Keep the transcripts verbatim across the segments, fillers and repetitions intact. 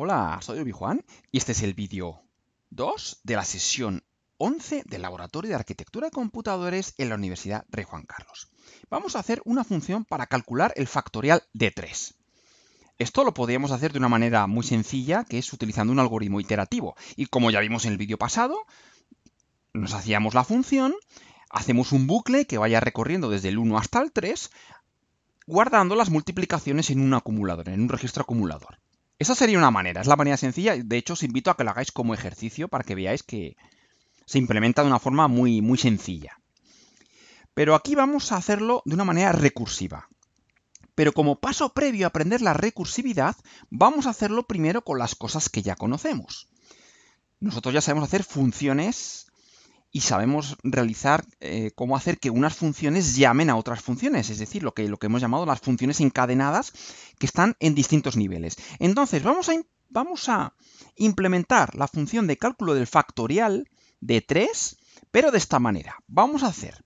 Hola, soy Obijuan y este es el vídeo dos de la sesión once del Laboratorio de Arquitectura de Computadores en la Universidad Rey Juan Carlos. Vamos a hacer una función para calcular el factorial de tres. Esto lo podríamos hacer de una manera muy sencilla, que es utilizando un algoritmo iterativo. Y como ya vimos en el vídeo pasado, nos hacíamos la función, hacemos un bucle que vaya recorriendo desde el uno hasta el tres, guardando las multiplicaciones en un acumulador, en un registro acumulador. Esa sería una manera, es la manera sencilla. De hecho, os invito a que lo hagáis como ejercicio para que veáis que se implementa de una forma muy, muy sencilla. Pero aquí vamos a hacerlo de una manera recursiva. Pero como paso previo a aprender la recursividad, vamos a hacerlo primero con las cosas que ya conocemos. Nosotros ya sabemos hacer funciones y sabemos realizar eh, cómo hacer que unas funciones llamen a otras funciones, es decir, lo que, lo que hemos llamado las funciones encadenadas que están en distintos niveles. Entonces, vamos a, vamos a implementar la función de cálculo del factorial de tres, pero de esta manera. Vamos a hacer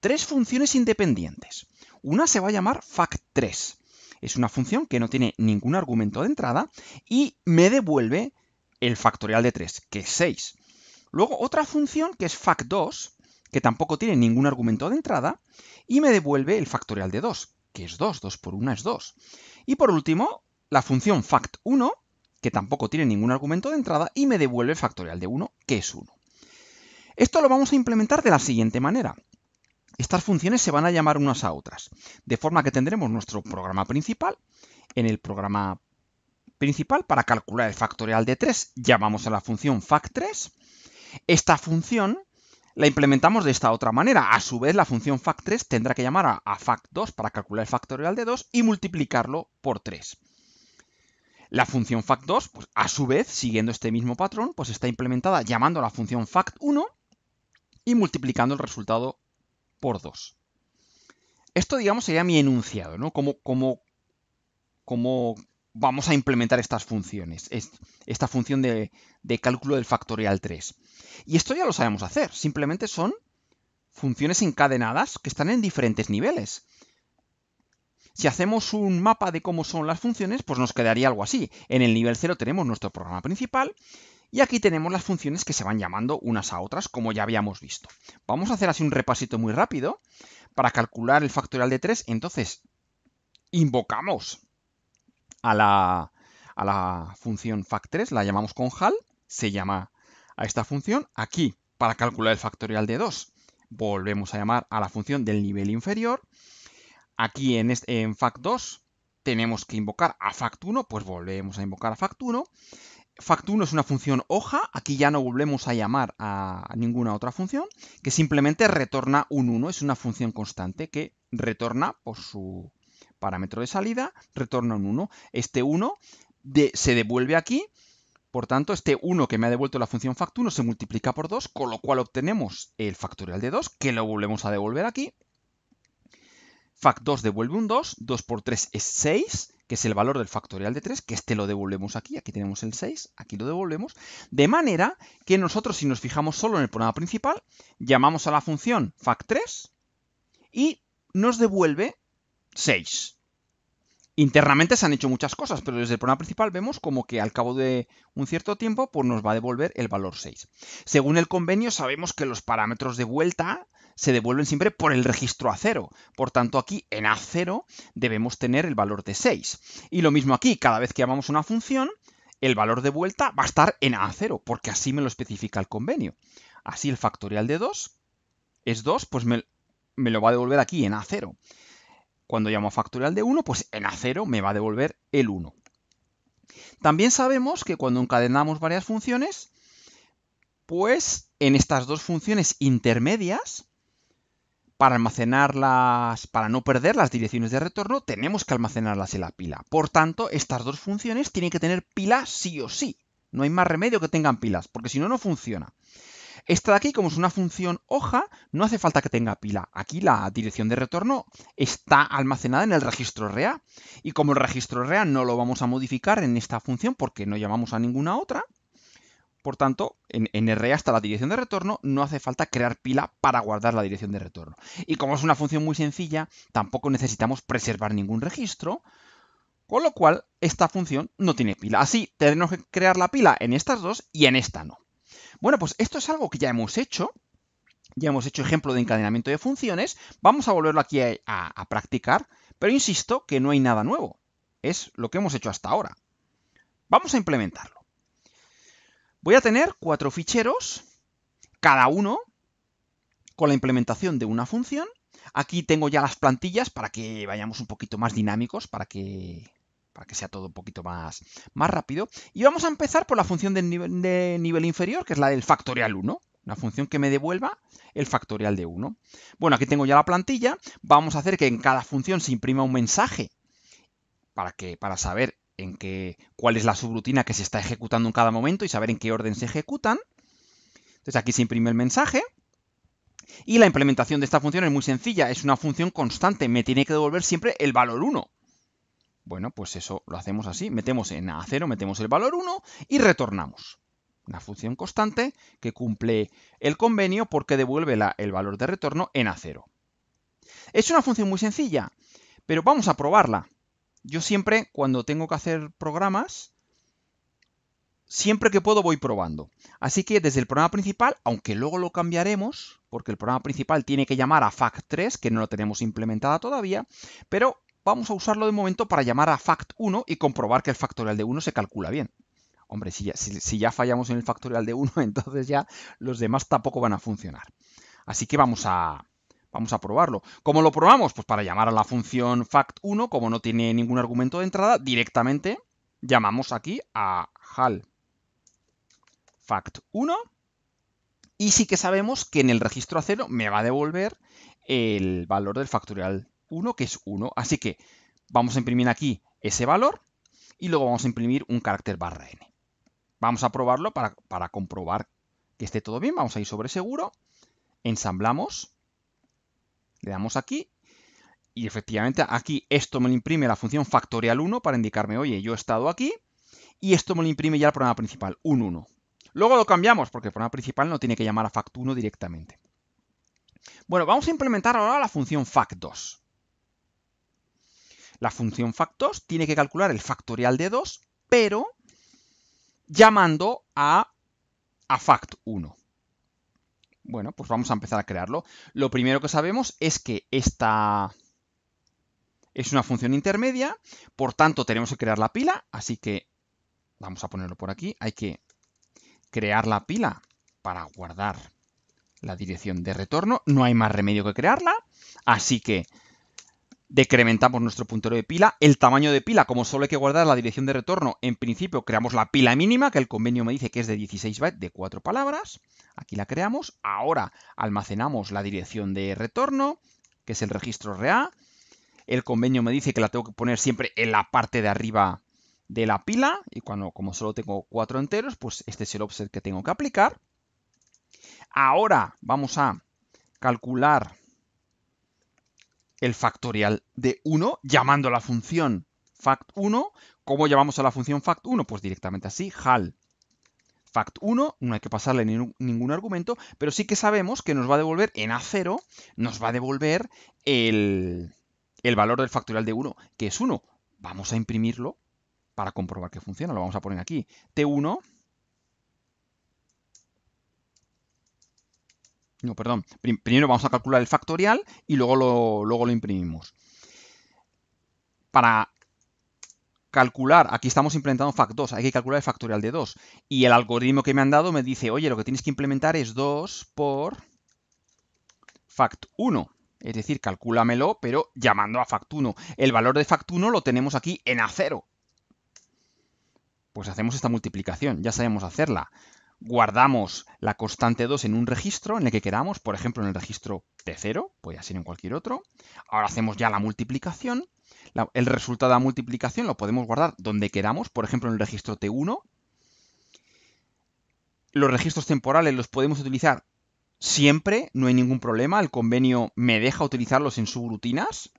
tres funciones independientes. Una se va a llamar fact tres. Es una función que no tiene ningún argumento de entrada y me devuelve el factorial de tres, que es seis. Luego otra función que es fact dos, que tampoco tiene ningún argumento de entrada, y me devuelve el factorial de dos, que es dos, dos por uno es dos. Y por último, la función fact uno, que tampoco tiene ningún argumento de entrada, y me devuelve el factorial de uno, que es uno. Esto lo vamos a implementar de la siguiente manera. Estas funciones se van a llamar unas a otras, de forma que tendremos nuestro programa principal. En el programa principal, para calcular el factorial de tres, llamamos a la función fact tres. Esta función la implementamos de esta otra manera. A su vez, la función fact tres tendrá que llamar a fact dos para calcular el factorial de dos y multiplicarlo por tres. La función fact dos, pues, a su vez, siguiendo este mismo patrón, pues está implementada llamando a la función fact uno y multiplicando el resultado por dos. Esto, digamos, sería mi enunciado, ¿no? Como, como, como vamos a implementar estas funciones, esta función de, de cálculo del factorial tres. Y esto ya lo sabemos hacer, simplemente son funciones encadenadas que están en diferentes niveles. Si hacemos un mapa de cómo son las funciones, pues nos quedaría algo así. En el nivel cero tenemos nuestro programa principal y aquí tenemos las funciones que se van llamando unas a otras, como ya habíamos visto. Vamos a hacer así un repasito muy rápido para calcular el factorial de tres. Entonces, invocamos A la, a la función fact tres, la llamamos con hal, se llama a esta función. Aquí, para calcular el factorial de dos, volvemos a llamar a la función del nivel inferior. Aquí en, este, en fact dos tenemos que invocar a fact uno, pues volvemos a invocar a fact uno. fact uno es una función hoja, aquí ya no volvemos a llamar a ninguna otra función, que simplemente retorna un uno, es una función constante que retorna por su parámetro de salida, retorna un uno. Este uno de, se devuelve aquí, por tanto, este uno que me ha devuelto la función fact uno se multiplica por dos, con lo cual obtenemos el factorial de dos, que lo volvemos a devolver aquí. fact dos devuelve un dos, dos por tres es seis, que es el valor del factorial de tres, que este lo devolvemos aquí, aquí tenemos el seis, aquí lo devolvemos, de manera que nosotros, si nos fijamos solo en el programa principal, llamamos a la función fact tres y nos devuelve seis. Internamente se han hecho muchas cosas, pero desde el programa principal vemos como que al cabo de un cierto tiempo pues nos va a devolver el valor seis. Según el convenio sabemos que los parámetros de vuelta se devuelven siempre por el registro A cero. Por tanto, aquí en A cero debemos tener el valor de seis. Y lo mismo aquí, cada vez que llamamos una función, el valor de vuelta va a estar en A cero, porque así me lo especifica el convenio. Así el factorial de dos es dos, pues me, me lo va a devolver aquí en A cero. Cuando llamo a factorial de uno, pues en A cero me va a devolver el uno. También sabemos que cuando encadenamos varias funciones, pues en estas dos funciones intermedias, para almacenarlas, para no perder las direcciones de retorno, tenemos que almacenarlas en la pila. Por tanto, estas dos funciones tienen que tener pila sí o sí. No hay más remedio que tengan pilas, porque si no, no funciona. Esta de aquí, como es una función hoja, no hace falta que tenga pila. Aquí la dirección de retorno está almacenada en el registro R E A. Y como el registro R E A no lo vamos a modificar en esta función porque no llamamos a ninguna otra, por tanto, en, en R E A está la dirección de retorno, no hace falta crear pila para guardar la dirección de retorno. Y como es una función muy sencilla, tampoco necesitamos preservar ningún registro, Con lo cual, esta función no tiene pila. Así, tenemos que crear la pila en estas dos y en esta no. Bueno, pues esto es algo que ya hemos hecho. Ya hemos hecho ejemplo de encadenamiento de funciones. Vamos a volverlo aquí a, a, a practicar, pero insisto que no hay nada nuevo. Es lo que hemos hecho hasta ahora. Vamos a implementarlo. Voy a tener cuatro ficheros, cada uno con la implementación de una función. Aquí tengo ya las plantillas para que vayamos un poquito más dinámicos, para que, para que sea todo un poquito más, más rápido. Y vamos a empezar por la función de nivel, de nivel inferior, que es la del factorial uno. Una función que me devuelva el factorial de uno. Bueno, aquí tengo ya la plantilla. Vamos a hacer que en cada función se imprima un mensaje para, que, para saber en qué, cuál es la subrutina que se está ejecutando en cada momento y saber en qué orden se ejecutan. Entonces aquí se imprime el mensaje. Y la implementación de esta función es muy sencilla. Es una función constante. Me tiene que devolver siempre el valor uno. Bueno, pues eso lo hacemos así. Metemos en A cero, metemos el valor uno y retornamos. Una función constante que cumple el convenio porque devuelve la, el valor de retorno en A cero. Es una función muy sencilla, pero vamos a probarla. Yo siempre, cuando tengo que hacer programas, siempre que puedo voy probando. Así que desde el programa principal, aunque luego lo cambiaremos, porque el programa principal tiene que llamar a fact tres, que no lo tenemos implementada todavía, pero vamos a usarlo de momento para llamar a fact uno y comprobar que el factorial de uno se calcula bien. Hombre, si ya, si, si ya fallamos en el factorial de uno, entonces ya los demás tampoco van a funcionar. Así que vamos a, vamos a probarlo. ¿Cómo lo probamos? Pues para llamar a la función fact uno, como no tiene ningún argumento de entrada, directamente llamamos aquí a hal fact uno. Y sí que sabemos que en el registro A cero me va a devolver el valor del factorial uno, que es uno. Así que vamos a imprimir aquí ese valor y luego vamos a imprimir un carácter barra n. Vamos a probarlo para, para comprobar que esté todo bien. Vamos a ir sobre seguro. Ensamblamos. Le damos aquí. Y efectivamente aquí esto me lo imprime la función factorial uno para indicarme, oye, yo he estado aquí. Y esto me lo imprime ya el programa principal, un uno. Luego lo cambiamos porque el programa principal no tiene que llamar a fact uno directamente. Bueno, vamos a implementar ahora la función fact dos. La función fact dos tiene que calcular el factorial de dos, pero llamando a, a fact uno. Bueno, pues vamos a empezar a crearlo. Lo primero que sabemos es que esta es una función intermedia, por tanto tenemos que crear la pila, así que vamos a ponerlo por aquí. Hay que crear la pila para guardar la dirección de retorno. No hay más remedio que crearla, así que decrementamos nuestro puntero de pila. El tamaño de pila, como solo hay que guardar la dirección de retorno, en principio creamos la pila mínima, que el convenio me dice que es de dieciséis bytes, de cuatro palabras. Aquí la creamos. Ahora almacenamos la dirección de retorno, que es el registro R E A. El convenio me dice que la tengo que poner siempre en la parte de arriba de la pila. Y cuando, como solo tengo cuatro enteros, pues este es el offset que tengo que aplicar. Ahora vamos a calcular el factorial de uno, llamando a la función fact uno. ¿Cómo llamamos a la función fact uno? Pues directamente así, hal fact uno, no hay que pasarle ni, ningún argumento, pero sí que sabemos que nos va a devolver en A cero, nos va a devolver el, el valor del factorial de uno, que es uno. Vamos a imprimirlo para comprobar que funciona, lo vamos a poner aquí, T uno. No, perdón. Primero vamos a calcular el factorial y luego lo, luego lo imprimimos. Para calcular, aquí estamos implementando fact dos, hay que calcular el factorial de dos. Y el algoritmo que me han dado me dice, oye, lo que tienes que implementar es dos por fact uno. Es decir, calcúlamelo, pero llamando a fact uno. El valor de fact uno lo tenemos aquí en A cero. Pues hacemos esta multiplicación, ya sabemos hacerla. Guardamos la constante dos en un registro en el que queramos, por ejemplo en el registro T cero, puede ser en cualquier otro. Ahora hacemos ya la multiplicación. La, el resultado de la multiplicación lo podemos guardar donde queramos, por ejemplo en el registro T uno. Los registros temporales los podemos utilizar siempre, no hay ningún problema. El convenio me deja utilizarlos en subrutinas,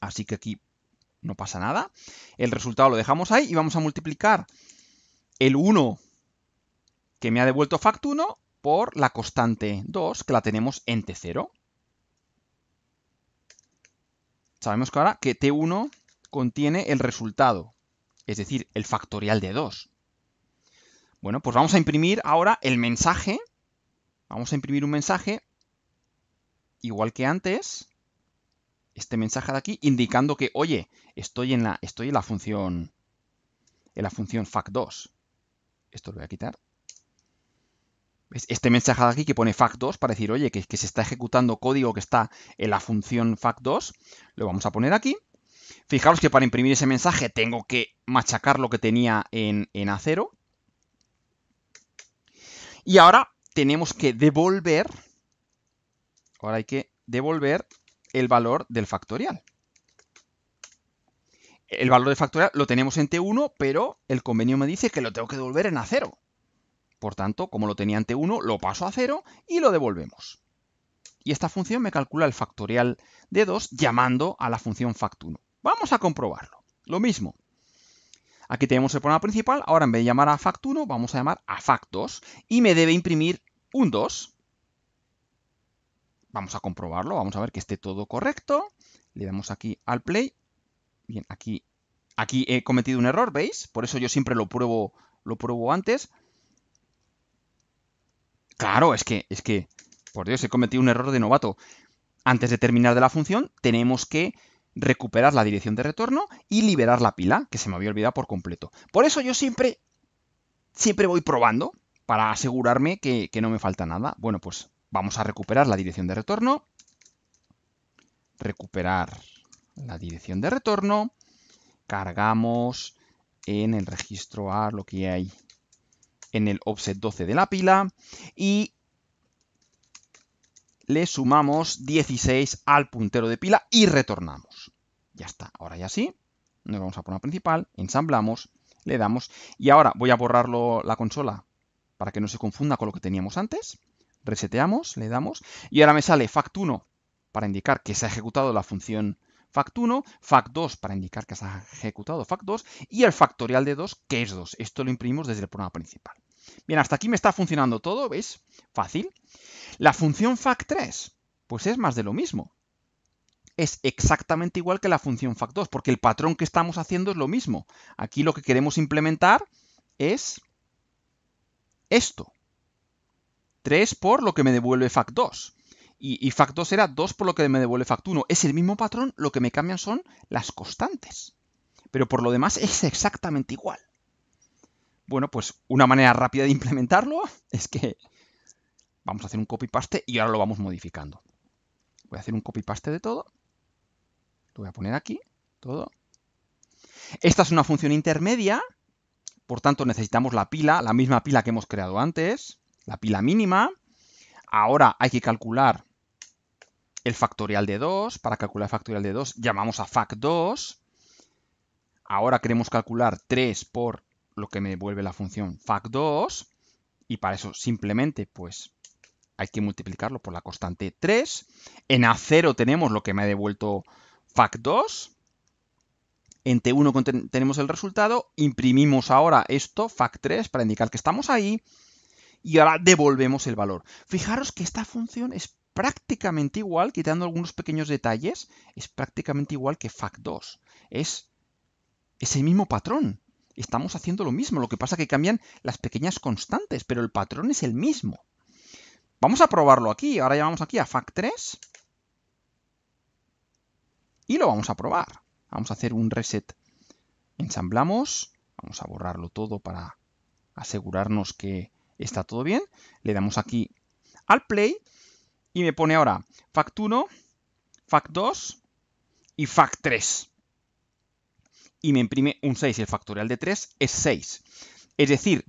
así que aquí no pasa nada. El resultado lo dejamos ahí y vamos a multiplicar el uno que me ha devuelto fact uno por la constante dos, que la tenemos en T cero. Sabemos que ahora que T uno contiene el resultado, es decir, el factorial de dos. Bueno, pues vamos a imprimir ahora el mensaje. Vamos a imprimir un mensaje, igual que antes, este mensaje de aquí, indicando que, oye, estoy en la, estoy en la función, en la función fact dos. Esto lo voy a quitar. Este mensaje de aquí que pone fact dos para decir, oye, que, que se está ejecutando código que está en la función fact dos, lo vamos a poner aquí. Fijaros que para imprimir ese mensaje tengo que machacar lo que tenía en, en A cero. Y ahora tenemos que devolver, ahora hay que devolver el valor del factorial. El valor del factorial lo tenemos en T uno, pero el convenio me dice que lo tengo que devolver en A cero. Por tanto, como lo tenía en T uno, lo paso a cero y lo devolvemos. Y esta función me calcula el factorial de dos llamando a la función fact uno. Vamos a comprobarlo. Lo mismo. Aquí tenemos el programa principal. Ahora, en vez de llamar a fact uno, vamos a llamar a fact dos. Y me debe imprimir un dos. Vamos a comprobarlo. Vamos a ver que esté todo correcto. Le damos aquí al play. Bien, aquí, aquí he cometido un error, ¿veis? Por eso yo siempre lo pruebo, lo pruebo antes. Claro, es que, es que, por Dios, he cometido un error de novato. Antes de terminar de la función, tenemos que recuperar la dirección de retorno y liberar la pila, que se me había olvidado por completo. Por eso yo siempre, siempre voy probando para asegurarme que, que no me falta nada. Bueno, pues vamos a recuperar la dirección de retorno. Recuperar la dirección de retorno. Cargamos en el registro A lo que hay en el offset doce de la pila y le sumamos dieciséis al puntero de pila y retornamos. Ya está, ahora ya sí, nos vamos a poner principal, ensamblamos, le damos y ahora voy a borrarlo la consola para que no se confunda con lo que teníamos antes. Reseteamos, le damos y ahora me sale fact uno para indicar que se ha ejecutado la función fact uno, fact dos para indicar que se ha ejecutado fact dos y el factorial de dos que es dos. Esto lo imprimimos desde el programa principal. Bien, hasta aquí me está funcionando todo, ¿veis? Fácil. La función fact tres, pues es más de lo mismo. Es exactamente igual que la función fact dos, porque el patrón que estamos haciendo es lo mismo. Aquí lo que queremos implementar es esto. tres por lo que me devuelve fact dos. Y, y fact dos era dos por lo que me devuelve fact uno. Es el mismo patrón, lo que me cambian son las constantes. Pero por lo demás es exactamente igual. Bueno, pues una manera rápida de implementarlo es que vamos a hacer un copy-paste y ahora lo vamos modificando. Voy a hacer un copy-paste de todo. Lo voy a poner aquí, todo. Esta es una función intermedia, por tanto necesitamos la pila, la misma pila que hemos creado antes, la pila mínima. Ahora hay que calcular el factorial de dos. Para calcular el factorial de dos llamamos a fact dos. Ahora queremos calcular tres por lo que me devuelve la función fact dos, y para eso simplemente pues hay que multiplicarlo por la constante tres. En A cero tenemos lo que me ha devuelto fact dos, en T uno tenemos el resultado, imprimimos ahora esto, fact tres, para indicar que estamos ahí, y ahora devolvemos el valor. Fijaros que esta función es prácticamente igual, quitando algunos pequeños detalles, es prácticamente igual que fact dos, es, es el mismo patrón. Estamos haciendo lo mismo, lo que pasa es que cambian las pequeñas constantes, pero el patrón es el mismo. Vamos a probarlo aquí, ahora llamamos aquí a fact tres y lo vamos a probar. Vamos a hacer un reset, ensamblamos, vamos a borrarlo todo para asegurarnos que está todo bien. Le damos aquí al play y me pone ahora fact uno, fact dos y fact tres. Y me imprime un seis, el factorial de tres es seis. Es decir,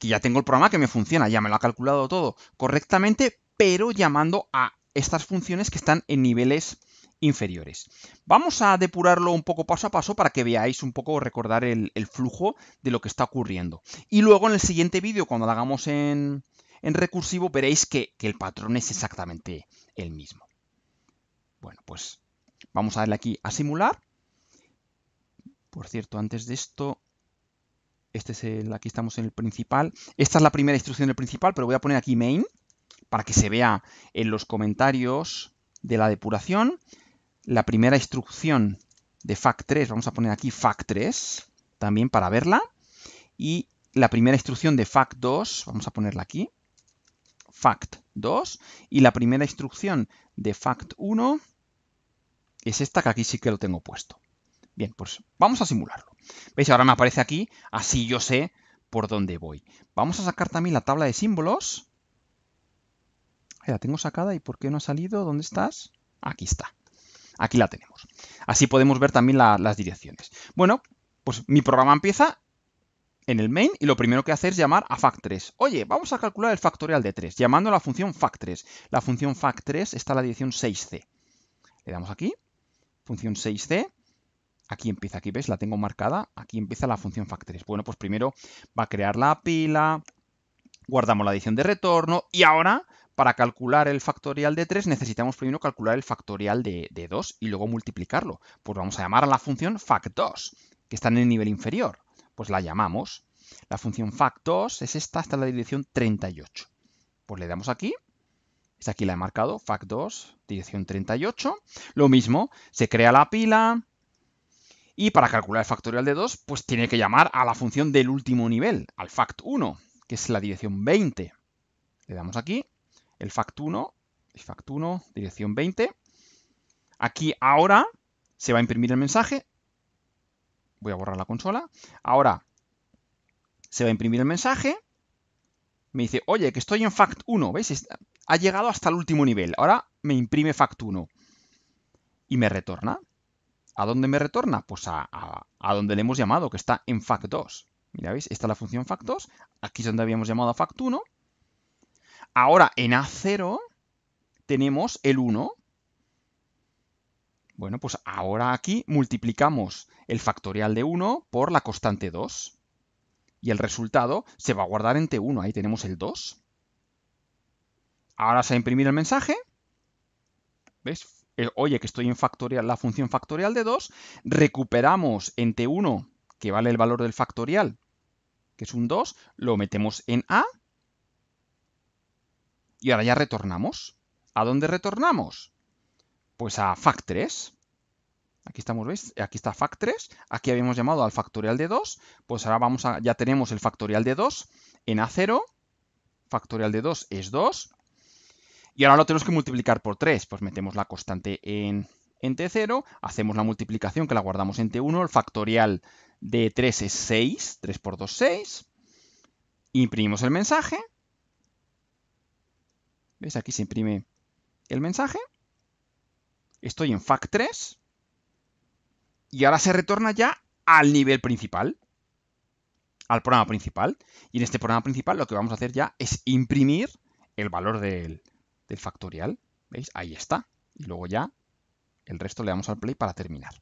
que ya tengo el programa que me funciona, ya me lo ha calculado todo correctamente, pero llamando a estas funciones que están en niveles inferiores. Vamos a depurarlo un poco paso a paso para que veáis un poco, recordar el, el flujo de lo que está ocurriendo. Y luego en el siguiente vídeo, cuando lo hagamos en, en recursivo, veréis que, que el patrón es exactamente el mismo. Bueno, pues vamos a darle aquí a simular. Por cierto, antes de esto, este es el, aquí estamos en el principal. Esta es la primera instrucción del principal, pero voy a poner aquí main para que se vea en los comentarios de la depuración. La primera instrucción de F A C tres, vamos a poner aquí F A C tres, también para verla. Y la primera instrucción de F A C dos, vamos a ponerla aquí, F A C dos. Y la primera instrucción de F A C uno es esta, que aquí sí que lo tengo puesto. Bien, pues vamos a simularlo. ¿Veis? Ahora me aparece aquí, así yo sé por dónde voy. Vamos a sacar también la tabla de símbolos. La tengo sacada y ¿por qué no ha salido? ¿Dónde estás? Aquí está. Aquí la tenemos. Así podemos ver también la, las direcciones. Bueno, pues mi programa empieza en el main y lo primero que hace es llamar a F A C tres. Oye, vamos a calcular el factorial de tres, llamando a la función F A C tres. La función F A C tres está en la dirección seis C. Le damos aquí, función seis C. Aquí empieza, aquí ves, la tengo marcada. Aquí empieza la función F A C tres. Bueno, pues primero va a crear la pila, guardamos la adición de retorno y ahora, para calcular el factorial de tres, necesitamos primero calcular el factorial de, de dos y luego multiplicarlo. Pues vamos a llamar a la función F A C dos, que está en el nivel inferior. Pues la llamamos. La función F A C dos es esta, está en la dirección treinta y ocho. Pues le damos aquí. Esta aquí la he marcado, F A C dos, dirección treinta y ocho. Lo mismo, se crea la pila. Y para calcular el factorial de dos, pues tiene que llamar a la función del último nivel, al F A C uno, que es la dirección veinte. Le damos aquí. El F A C uno, el F A C uno, dirección veinte. Aquí ahora se va a imprimir el mensaje. Voy a borrar la consola. Ahora se va a imprimir el mensaje. Me dice, oye, que estoy en F A C uno. ¿Veis? Ha llegado hasta el último nivel. Ahora me imprime F A C uno. Y me retorna. ¿A dónde me retorna? Pues a, a, a donde le hemos llamado, que está en F A C dos. Mira, ¿veis? Esta es la función F A C dos. Aquí es donde habíamos llamado a F A C uno. Ahora, en A cero, tenemos el uno. Bueno, pues ahora aquí multiplicamos el factorial de uno por la constante dos. Y el resultado se va a guardar en T uno. Ahí tenemos el dos. Ahora se va a imprimir el mensaje. ¿Ves? Oye, que estoy en factorial, la función factorial de dos. Recuperamos en T uno, que vale el valor del factorial, que es un dos. Lo metemos en A. Y ahora ya retornamos. ¿A dónde retornamos? Pues a F A C tres. Aquí estamos, ¿veis? Aquí está F A C tres. Aquí habíamos llamado al factorial de dos. Pues ahora vamos a, ya tenemos el factorial de dos en A cero. Factorial de dos es dos. Y ahora lo tenemos que multiplicar por tres. Pues metemos la constante en, en T cero. Hacemos la multiplicación que la guardamos en T uno. El factorial de tres es seis. tres por dos, seis. Imprimimos el mensaje. ¿Ves? Aquí se imprime el mensaje. Estoy en F A C tres. Y ahora se retorna ya al nivel principal. Al programa principal. Y en este programa principal lo que vamos a hacer ya es imprimir el valor del, del factorial. ¿Veis? Ahí está. Y luego ya el resto le damos al play para terminar.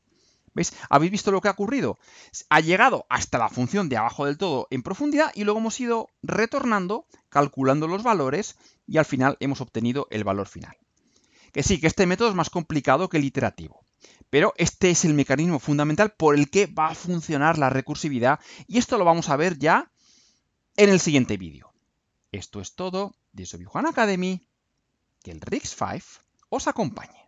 ¿Veis? ¿Habéis visto lo que ha ocurrido? Ha llegado hasta la función de abajo del todo en profundidad y luego hemos ido retornando, calculando los valores y al final hemos obtenido el valor final. Que sí, que este método es más complicado que el iterativo, pero este es el mecanismo fundamental por el que va a funcionar la recursividad y esto lo vamos a ver ya en el siguiente vídeo. Esto es todo desde Obijuan Academy, que el RISC-V os acompañe.